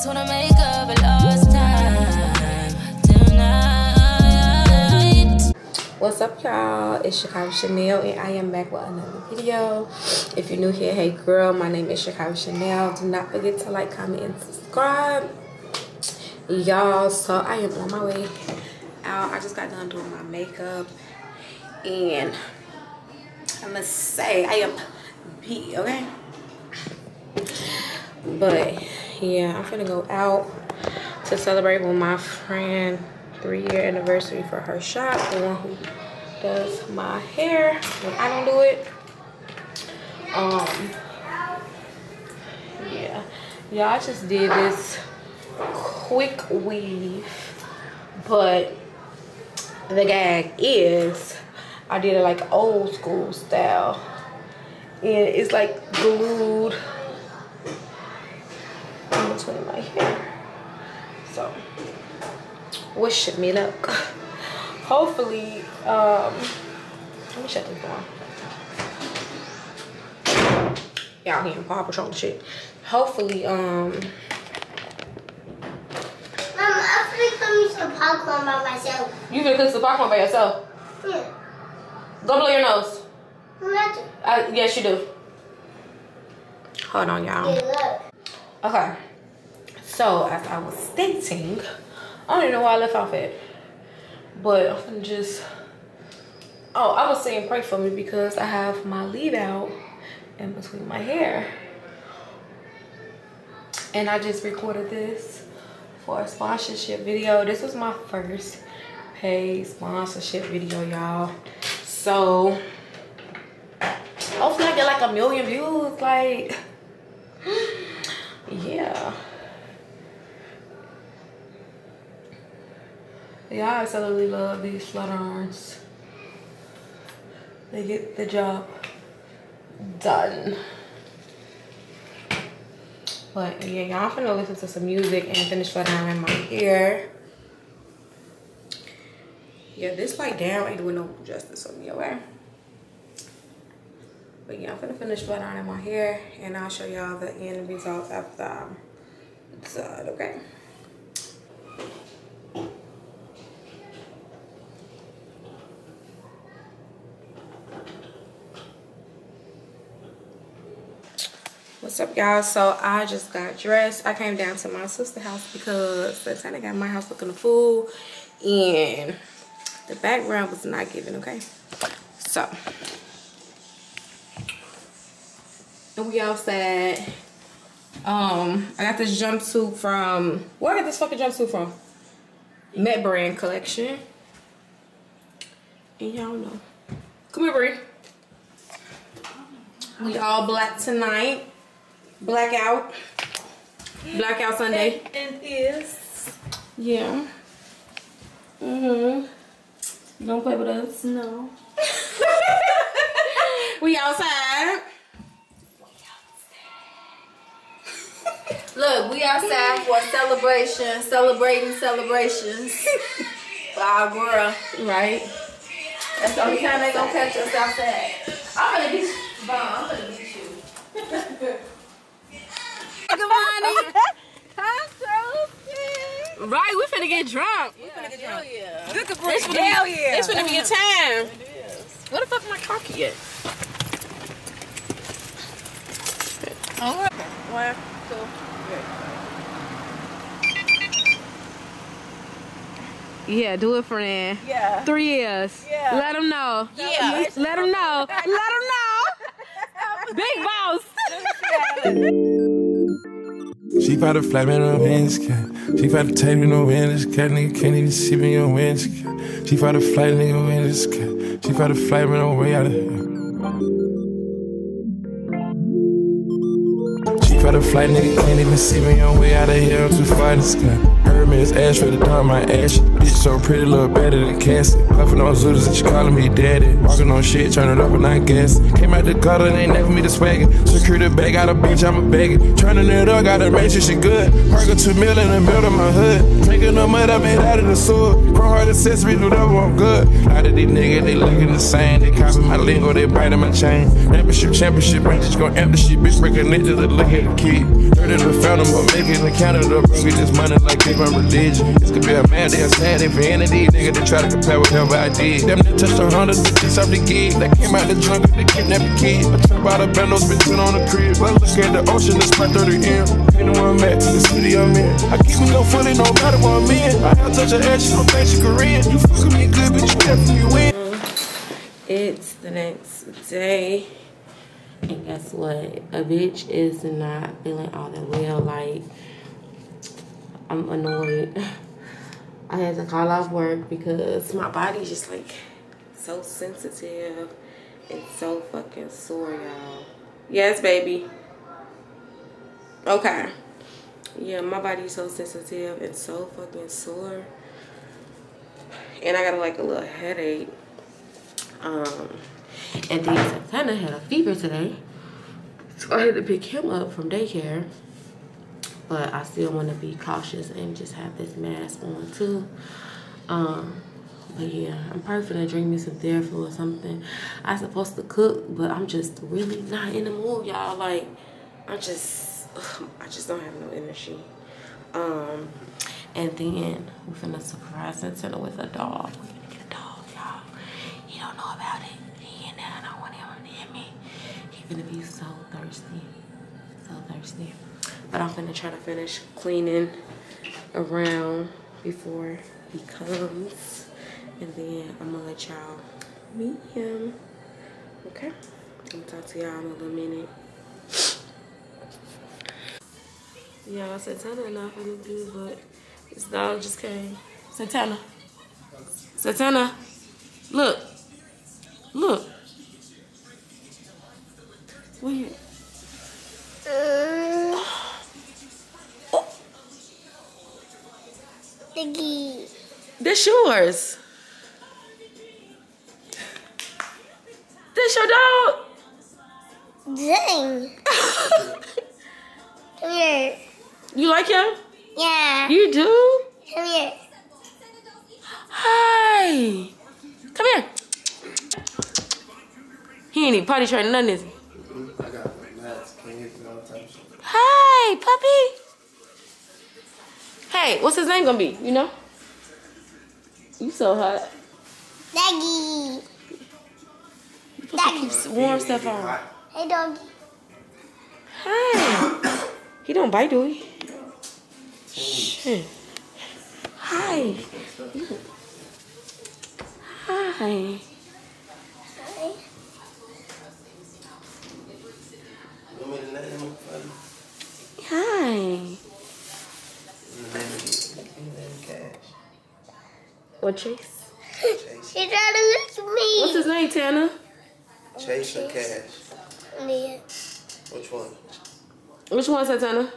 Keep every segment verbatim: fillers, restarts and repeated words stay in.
just wanna make up a lost time tonight. What's up, y'all? It's Chakira Chanel, and I am back with another video. If you're new here, hey girl, my name is Chakira Chanel. Do not forget to like, comment, and subscribe, y'all. So I am on my way out. I just got done doing my makeup, and I must say I am beat, okay? But yeah, I'm finna go out to celebrate with my friend three-year anniversary for her shop, the one who does my hair when I don't do it. Um yeah, y'all, I just did this quick weave, but the gag is I did it like old school style, and it's like glued in between my hair. So wish me luck. Hopefully, um, let me shut this down. Y'all hearing Paw Patrol shit. Hopefully, um, Mom, I'm gonna cook some popcorn by myself. You gonna cook some popcorn by yourself? Yeah. Go blow your nose. Uh, yes, you do. Hold on, y'all. Okay, so as I was stating, I don't even know why I left off at, but I'm just, oh, I was saying pray for me because I have my leave out in between my hair. And I just recorded this for a sponsorship video. This was my first paid sponsorship video, y'all. So hopefully I get like a million views, like, yeah. Yeah, I absolutely love these flutter irons. They get the job done. But yeah, y'all, I'm finna listen to some music and finish fluttering my hair. Yeah, this like down ain't doing no justice on me, okay? But yeah, I'm gonna finish flat ironing my hair, and I'll show y'all the end results after I'm done, okay? What's up, y'all? So I just got dressed. I came down to my sister's house because the Santa got my house looking a fool, and the background was not giving, okay? So. And we outside. Um, I got this jumpsuit from, where I got this fucking jumpsuit from? Met Brand Collection. And y'all know. Come here, Bree. We all black tonight. Blackout. Blackout Sunday. It is. Yeah. Mm-hmm. You don't play with us? No. We outside. Look, we outside for a celebration, celebrating celebrations. Our girl. Right. That's the only time they gonna catch us outside. I'm gonna beat you. Mom, I'm gonna beat you. Good morning. Hi, Sophie. Right, we finna get drunk. Yeah, we finna get drunk. Yeah. Look at Bruce. Hell yeah. It's finna be a time. It is. Where the fuck my cocky at? Oh, okay. One, two. Yeah, do it, friend. Yeah. Three years. Yeah. Let them know. Yeah. Let them know. Let them know. Big boss. She found a flat in her windscreen. She found a tape in her windscreen. Nigga can't even see me on windscreen. She found a flight in her windscreen. She found a flight in her way out of here. Try to fly, nigga, can't even see me on way out of here. I'm too fly to sky. Heard me, it's ash for the dime, my ash. Bitch, so pretty, little better than Cassie. Puffin' on zooters and she calling me daddy. Walking on shit, turn it up and I guess. Came out the gutter and ain't never me the swaggin'. Secure the bag, got a bitch, I'm a baggin'. Turning it up, got a make sure she good. Park a two mil in the middle of my hood. Taking the mud I made out of the sewer. Crow hard accessory, do whatever I'm good. Out of these niggas, they looking the same. They copy my lingo, they biting my chain. Championship, championship, I just gon' empty shit. Bitch, breaking it to the look at the kid. Heard of the fountain, but making the counter to bring me this money like they my religion. This could be a man, they a sad infinity. Nigga, they try to compare whatever I did. Them that touched a hundred, the bitch off the gig. That came out the jungle, they kidnapped the kid. I trip out of band, those bitches on the crib. But look at the ocean, it's my thirty M. Ain't no one back to the city I'm in. I keep me no fully, no matter what I'm in. I have touch your edge, no match your career. You fuck with me good, bitch, whatever you win. It's the next day, and guess what? A bitch is not feeling all that well. Like, I'm annoyed. I had to call off work because my body's just like so sensitive and so fucking sore, y'all. Yes, baby. Okay. Yeah, my body's so sensitive and so fucking sore. And I got like a little headache. Um, and then Santana had a fever today, so I had to pick him up from daycare. But I still want to be cautious and just have this mask on too. Um, but yeah, I'm probably gonna drink me some Theraflu or something. I'm supposed to cook, but I'm just really not in the mood, y'all. Like, I just, ugh, I just don't have no energy. Um, and then we're gonna surprise Santana with a dog. He don't know about it. He in there. I don't want him near me. He gonna be so thirsty, so thirsty. But I'm gonna try to finish cleaning around before he comes, and then I'm gonna let y'all meet him. Okay, I'm gonna talk to y'all in a little minute. Y'all, Santana and I finna do, but this dog just came. Santana, Santana, look. Look. Wait. Uh, oh. Diggy. That's yours. That's your dog. Dang. Come here. You like him? Yeah. You do? Come here. Hi. Come here. He ain't even potty trained none, is he? I got mats, cans, and all the time. Hi, puppy. Hey, what's his name gonna be? You know? You so hot. Doggy. You supposed to keep some warm stuff on. Hey, doggy. Hi. He don't bite, do he? No. Shit. Hi. Hi. Hi. What, Chase? Chase. She tried to look at me. What's his name, Tana? Chase or Cash? Yeah. Which one? Which one, Santana?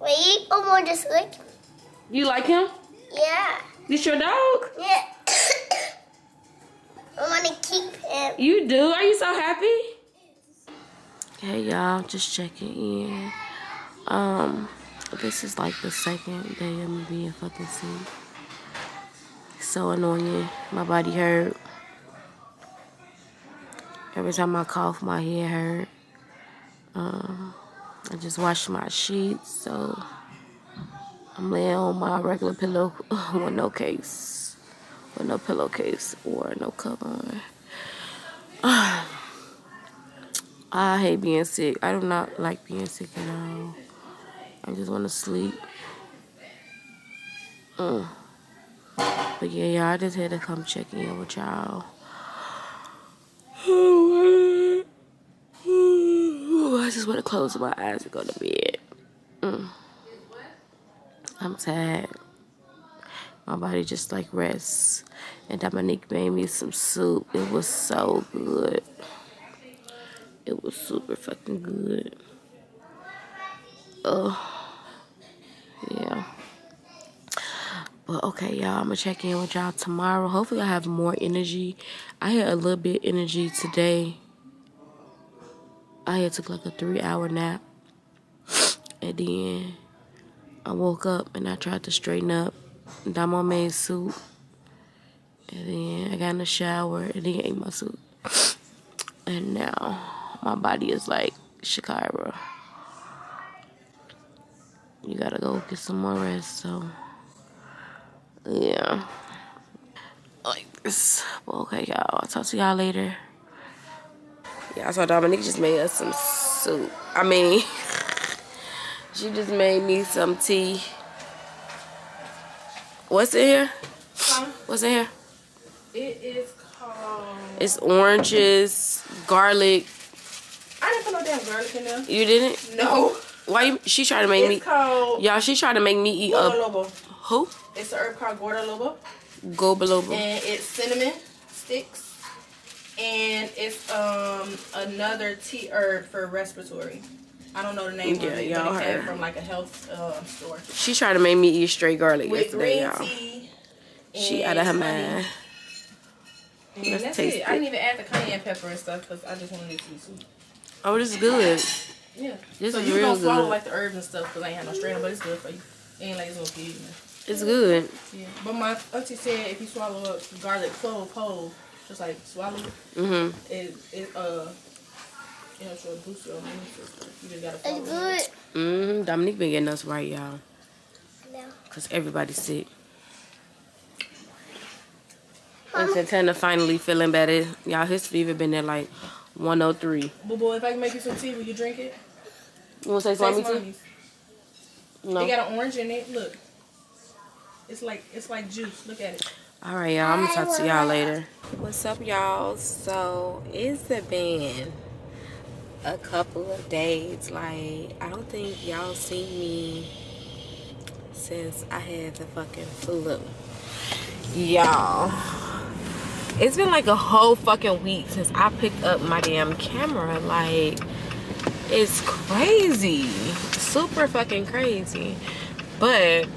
Wait, I'm on this one. You like him? Yeah. This your dog? Yeah. I want to keep him. You do? Are you so happy? Hey y'all, just checking in. Um, this is like the second day of me being fucking sick. So annoying. My body hurt. Every time I cough, my head hurt. Um, I just washed my sheets, so I'm laying on my regular pillow with no case, with no pillowcase or no cover on. I hate being sick. I do not like being sick at all. I just want to sleep. Uh. But yeah, y'all, I just had to come check in with y'all. I just want to close my eyes and go to bed. Mm. I'm tired. My body just like rests. And Dominique made me some soup. It was so good. It was super fucking good. Oh, yeah. But okay, y'all, I'm gonna check in with y'all tomorrow. Hopefully I have more energy. I had a little bit of energy today. I had took like a three hour nap. And then I woke up and I tried to straighten up. Damo made soup. And then I got in the shower and then ate my soup. And now my body is like, Shakira, you gotta go get some more rest. So, yeah. Like this. Well, okay, y'all. I'll talk to y'all later. Yeah, so Dominique just made us some soup. I mean, she just made me some tea. What's in here? Huh? What's in here? It is called... It's oranges, garlic. I didn't put no damn garlic in there. You didn't? No. Why you, she tried to make it's me... It's called... Y'all, she tried to make me eat up... Gordaloba. Who? It's an herb called Gordaloba. Gordaloba. And it's cinnamon sticks. And it's um another tea herb for respiratory. I don't know the name yeah, of it, but it came from like a health uh, store. She tried to make me eat straight garlic with yesterday, y'all. She out of her mind. And Let's that's taste it. it. I didn't even add the cayenne pepper and stuff because I just wanted it to be sweet. Oh, this is good. Yeah. This so is you real don't swallow good. like the herbs and stuff because I ain't have no strain, but it's good for you. It ain't like it's gonna kill you. It's good. Yeah. But my auntie said if you swallow up garlic clove whole, just like swallow it. Mm hmm. It, it uh, you know, so boost your immune system. You just gotta follow it. Mm hmm. Dominique been getting us right, y'all. No. Cause everybody's sick. Huh? And Santana finally feeling better. Y'all, his fever been at like one oh three. Boo boo, if I can make you some tea, will you drink it? You wanna say something tea? No. It got an orange in it. Look. It's like it's like juice. Look at it. Alright, y'all. I'm going to talk to y'all later. What's up, y'all? So, it's been a couple of days. Like, I don't think y'all seen me since I had the fucking flu. Y'all. It's been like a whole fucking week since I picked up my damn camera. Like, it's crazy. Super fucking crazy. But,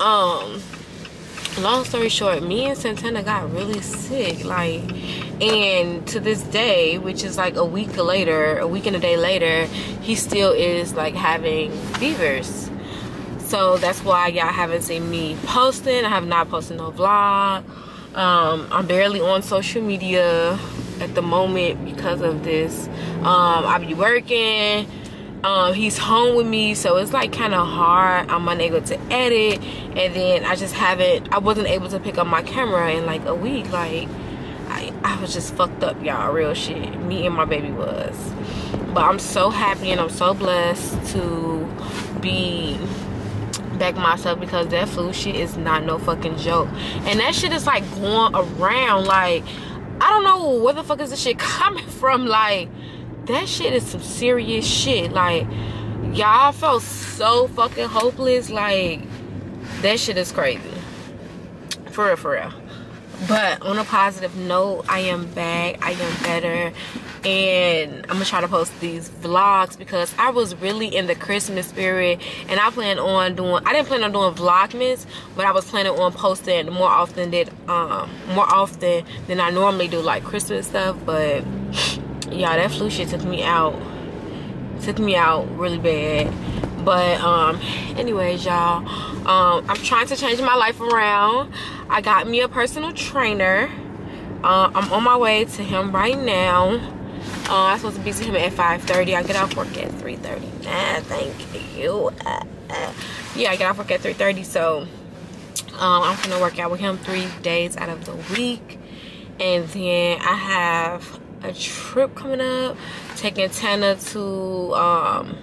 um... long story short, me and Santana got really sick, like, and to this day, which is like a week later, a week and a day later, he still is like having fevers. So that's why y'all haven't seen me posting. I have not posted no vlog. Um, I'm barely on social media at the moment because of this. Um, I be working. Um, he's home with me, so it's like kind of hard. I'm unable to edit, and then I just haven't I wasn't able to pick up my camera in like a week. Like I, I was just fucked up, y'all, real shit. Me and my baby was. But I'm so happy and I'm so blessed to be back myself, because that flu shit is not no fucking joke. And that shit is like going around. Like, I don't know where the fuck is this shit coming from. Like, that shit is some serious shit. Like, y'all, felt so fucking hopeless. Like, that shit is crazy. For real, for real. But on a positive note, I am back. I am better. And I'm going to try to post these vlogs because I was really in the Christmas spirit. And I plan on doing... I didn't plan on doing Vlogmas, but I was planning on posting more often than, um, more often than I normally do, like Christmas stuff. But... y'all, that flu shit took me out took me out really bad. But um anyways, y'all, um I'm trying to change my life around. I got me a personal trainer. uh, I'm on my way to him right now. uh, I'm supposed to be to him at five thirty. I get off work at three thirty. Nah, thank you. uh, uh. Yeah, I get off work at three thirty, so um I'm gonna work out with him three days out of the week. And then I have a trip coming up, taking Tana to um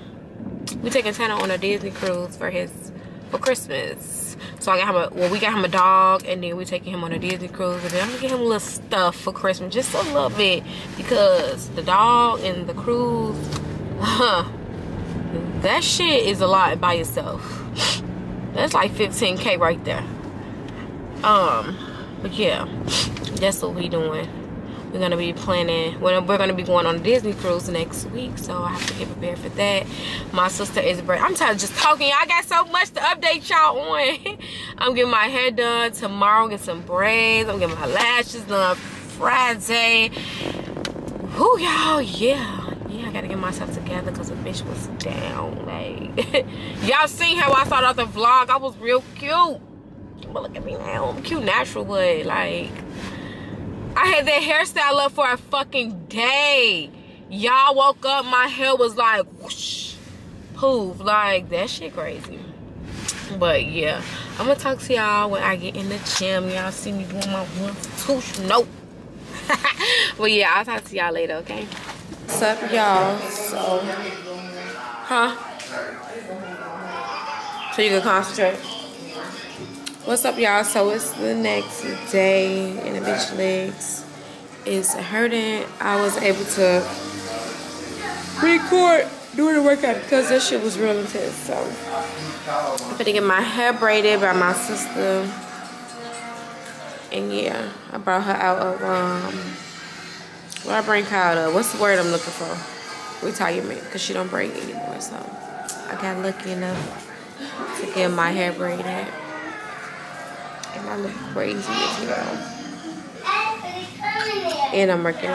we taking Tana on a Disney cruise for his for Christmas. So I got him a well we got him a dog, and then we taking him on a Disney cruise, and then I'm gonna get him a little stuff for Christmas, just a little bit, because the dog and the cruise, huh, that shit is a lot by itself. That's like fifteen K right there. Um but yeah, that's what we doing. We're gonna be planning, well, we're gonna be going on a Disney cruise next week, so I have to get prepared for that. My sister is, I'm tired of just talking. I got so much to update y'all on. I'm getting my hair done tomorrow, get some braids. I'm getting my lashes done Friday. Whoo, y'all, yeah. Yeah, I gotta get myself together because the bitch was down. Like, y'all seen how I started off the vlog. I was real cute. but look at me now. I'm cute natural, but like, I had that hairstyle up for a fucking day. Y'all woke up, my hair was like whoosh, poof, like that shit crazy. But yeah, I'm gonna talk to y'all when I get in the gym. Y'all see me doing my one tooth, nope. Well, yeah, I'll talk to y'all later, okay? What's up, y'all? So, huh? So you can concentrate. What's up, y'all? So it's the next day, and the bitch legs is hurting. I was able to record during the workout because this shit was real intense. So I'm gonna get my hair braided by my sister, and yeah, I brought her out of um. Well, I bring Kyle up. What's the word I'm looking for? Retirement, because she don't braid anymore. So I got lucky enough to get my hair braided, and I look crazy as hell. And I'm working.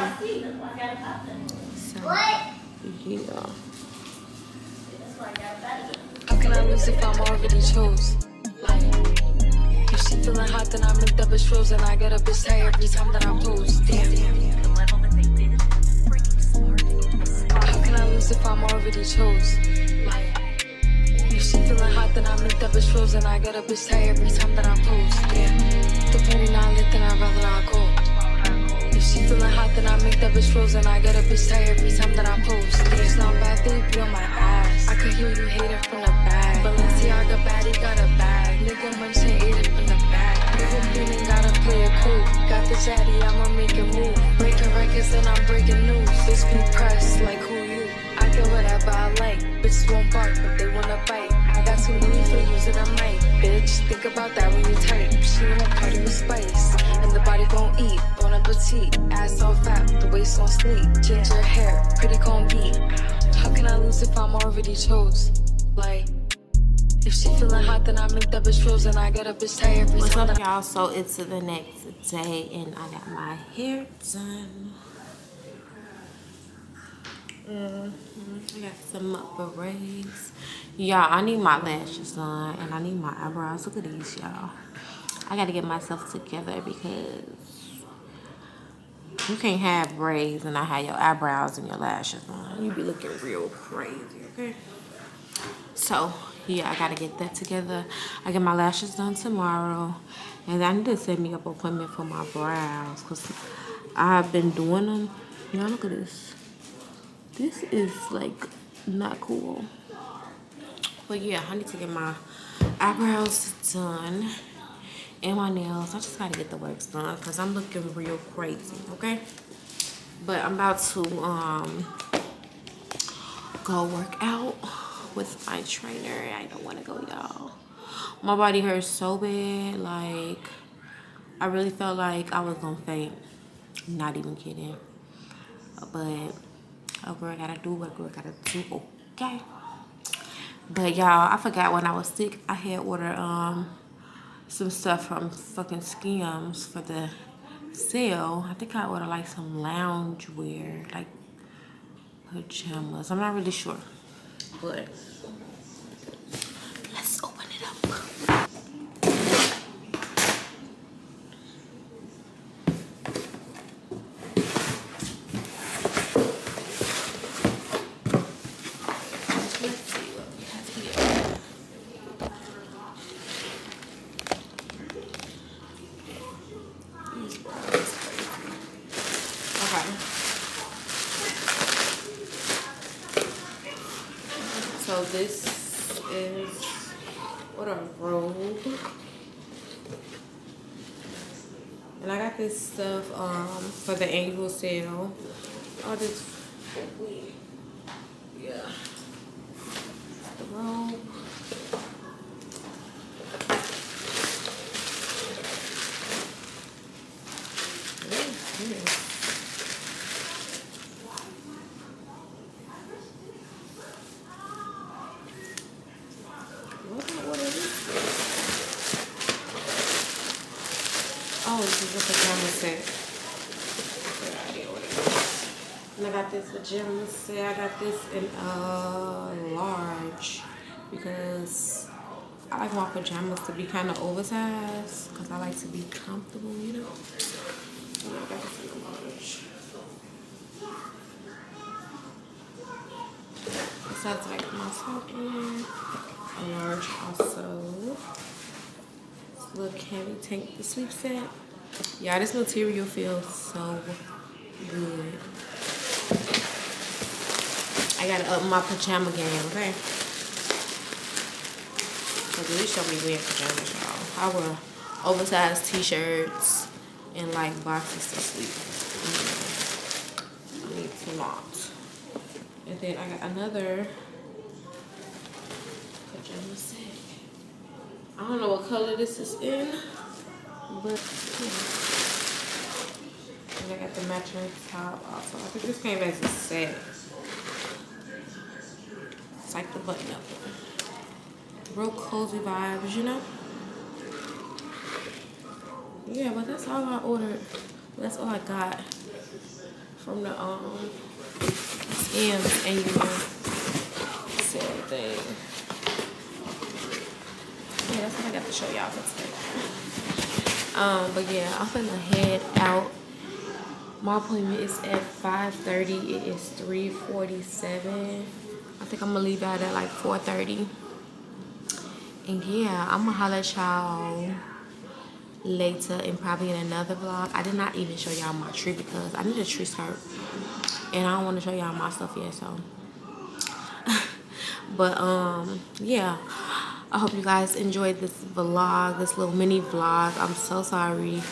So yeah. How can I lose if I'm already chose? Like, if she feeling hot, then I make the bitch rules, and I get a bitch high every time that I post. Damn, damn. How can I lose if I'm already chose? Like, if she feeling hot, then I make the bitch rules, and I get a bitch high every time that I post. Damn, the penny not lit, then I'd rather not go. If she feeling hot, then I make the bitch rules, and I get a bitch high every time that I post. It's not bad, they be on my ass. I could hear you hating from the back. Balenciaga baddie got a bag. Nigga Munchie ate it from the back. Nigga Beanin' gotta play it cool. Got the chatty, I'ma make it move. Breaking records and I'm breaking news. This be press, like who you? I get whatever I like. Bitches won't bark, but they wanna bite. I got too many for using a mic. Bitch, think about that when you type. She wanna party with spice. And the body gon' eat. Bon appetit. Ass all fat, the waist on sleek. Ginger hair, pretty gon' beat. How can I lose if I'm already chose? Like, if she feeling hot, then I make the bitch rules, and I get a bitch tired every time. What's up, y'all? So it's the next day, and I got my hair done. Mm-hmm. I got some up braids. Y'all, I need my lashes done, and I need my eyebrows. Look at these, y'all. I gotta get myself together because you can't have braids and I have your eyebrows and your lashes on. You be looking real crazy, okay? So, yeah, I gotta get that together. I get my lashes done tomorrow. And I need to set me up an appointment for my brows because I've been doing them. Y'all, look at this. This is, like, not cool. But, yeah, I need to get my eyebrows done and my nails. I just gotta get the works done because I'm looking real crazy, okay? But I'm about to um go work out with my trainer. I don't want to go, y'all. My body hurts so bad. Like, I really felt like I was gonna faint. Not even kidding. But oh girl, I gotta do what girl gotta do, okay? But y'all, I forgot when I was sick, I had ordered um some stuff from fucking Skims for the sale. I think I ordered like some loungewear, like pajamas. I'm not really sure. But let's open it up. Let's see what we have here. These are crazy. Okay. So this is what a robe, and I got this stuff um for the annual sale. All this, yeah, the robe. Pajama set. I got this in a uh, large because I like my pajamas to be kind of oversized because I like to be comfortable, you know. Oh, I got this in the large. So that's like my top in a large also. Little candy tank, the sleep set. Yeah, this material feels so good. I gotta up my pajama game, okay? Cause these show me weird pajamas, y'all. I wear oversized t-shirts and like boxes to sleep. Mm-hmm. I need to not. And then I got another pajama set. I don't know what color this is in, but yeah. And I got the matching top also. I think this came as a set. It's like the button up one. Real cozy vibes, you know? Yeah, but that's all I ordered. That's all I got from the um Skims and you know sale thing. Yeah, that's what I got to show y'all for today. Um, but yeah, I'm finna head out. My appointment is at five thirty. It is three forty-seven. I think I'm gonna leave out at like four thirty. And yeah, I'm gonna holler at y'all later and probably in another vlog. I did not even show y'all my tree because I need a tree skirt. And I don't want to show y'all my stuff yet, so. But um, yeah. I hope you guys enjoyed this vlog, this little mini vlog. I'm so sorry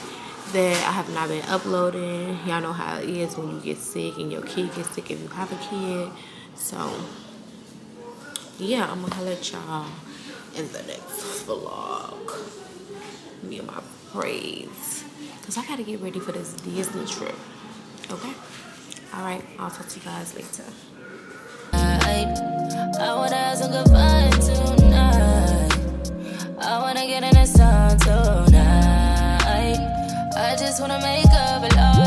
that I have not been uploading. Y'all know how it is when you get sick and your kid gets sick if you have a kid. So, yeah, I'm going to let y'all in the next vlog. Me and my braids. Because I got to get ready for this Disney trip. Okay? Alright, I'll talk to you guys later. I want to have some good fun tonight. I wanna get in the sun tonight. I just wanna make up a lot.